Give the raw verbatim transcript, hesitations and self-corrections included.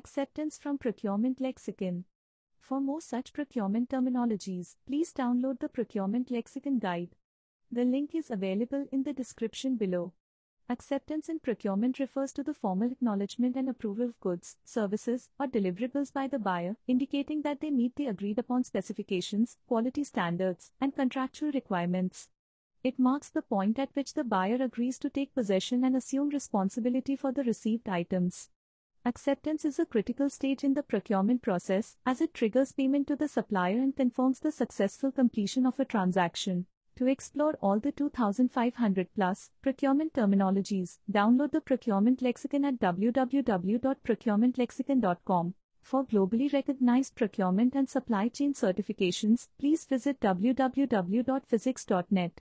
Acceptance from Procurement Lexicon. For more such procurement terminologies, please download the Procurement Lexicon Guide. The link is available in the description below. Acceptance in procurement refers to the formal acknowledgement and approval of goods, services, or deliverables by the buyer, indicating that they meet the agreed-upon specifications, quality standards, and contractual requirements. It marks the point at which the buyer agrees to take possession and assume responsibility for the received items. Acceptance is a critical stage in the procurement process, as it triggers payment to the supplier and confirms the successful completion of a transaction. To explore all the two thousand five hundred plus procurement terminologies, download the Procurement Lexicon at w w w dot procurement lexicon dot com. For globally recognized procurement and supply chain certifications, please visit w w w dot physics dot net.